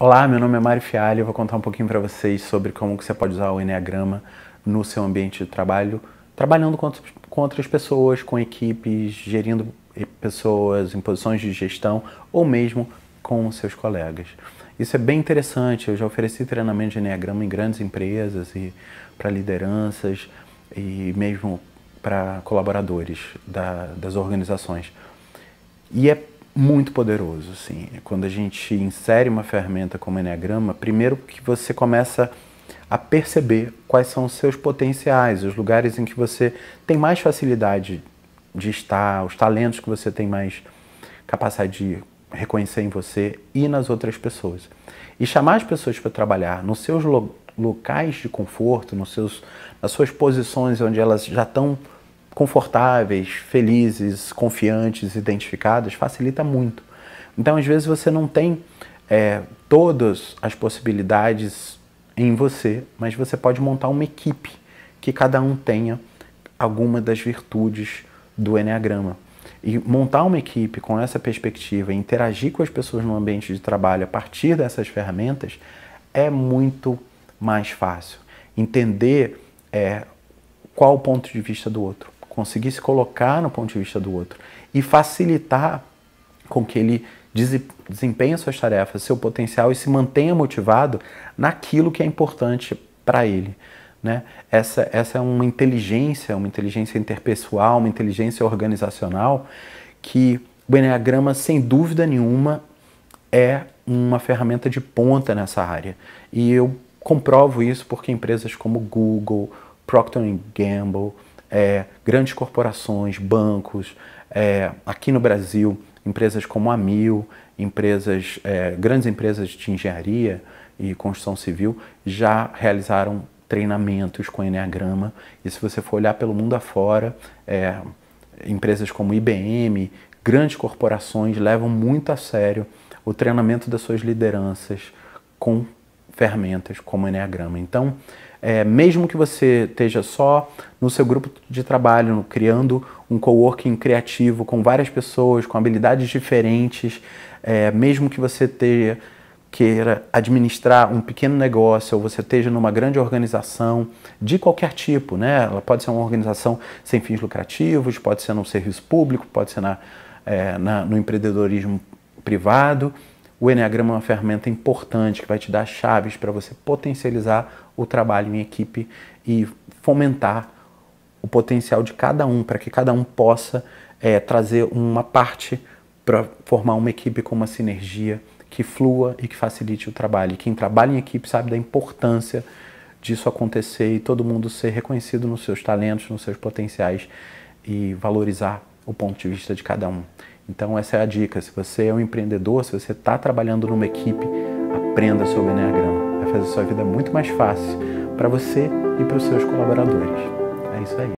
Olá, meu nome é Mário Fialho, eu vou contar um pouquinho para vocês sobre como que você pode usar o Eneagrama no seu ambiente de trabalho, trabalhando com outras pessoas, com equipes, gerindo pessoas em posições de gestão ou mesmo com seus colegas. Isso é bem interessante, eu já ofereci treinamento de Eneagrama em grandes empresas e para lideranças e mesmo para colaboradores das organizações. E é muito poderoso, sim. Quando a gente insere uma ferramenta como Eneagrama, primeiro que você começa a perceber quais são os seus potenciais, os lugares em que você tem mais facilidade de estar, os talentos que você tem mais capacidade de reconhecer em você e nas outras pessoas. E chamar as pessoas para trabalhar nos seus locais de conforto, nas suas posições onde elas já estão confortáveis, felizes, confiantes, identificadas, facilita muito. Então, às vezes, você não tem todas as possibilidades em você, mas você pode montar uma equipe que cada um tenha alguma das virtudes do Eneagrama. E montar uma equipe com essa perspectiva, interagir com as pessoas no ambiente de trabalho a partir dessas ferramentas, é muito mais fácil. Entender qual o ponto de vista do outro, conseguir se colocar no ponto de vista do outro e facilitar com que ele desempenhe suas tarefas, seu potencial e se mantenha motivado naquilo que é importante para ele, né? Essa é uma inteligência interpessoal, uma inteligência organizacional que o Eneagrama, sem dúvida nenhuma, é uma ferramenta de ponta nessa área. E eu comprovo isso porque empresas como Google, Procter & Gamble, grandes corporações, bancos, aqui no Brasil, empresas como a AMIL, grandes empresas de engenharia e construção civil já realizaram treinamentos com Eneagrama. E se você for olhar pelo mundo afora, empresas como IBM, grandes corporações levam muito a sério o treinamento das suas lideranças com ferramentas como Eneagrama. Então, mesmo que você esteja só no seu grupo de trabalho, criando um coworking criativo com várias pessoas, com habilidades diferentes, mesmo que você queira administrar um pequeno negócio ou você esteja numa grande organização de qualquer tipo, né? Ela pode ser uma organização sem fins lucrativos, pode ser no serviço público, pode ser no empreendedorismo privado. O Eneagrama é uma ferramenta importante que vai te dar chaves para você potencializar o trabalho em equipe e fomentar o potencial de cada um, para que cada um possa trazer uma parte para formar uma equipe com uma sinergia que flua e que facilite o trabalho. E quem trabalha em equipe sabe da importância disso acontecer e todo mundo ser reconhecido nos seus talentos, nos seus potenciais e valorizar o ponto de vista de cada um. Então essa é a dica, se você é um empreendedor, se você está trabalhando numa equipe, aprenda sobre o Eneagrama, vai fazer sua vida muito mais fácil para você e para os seus colaboradores. É isso aí.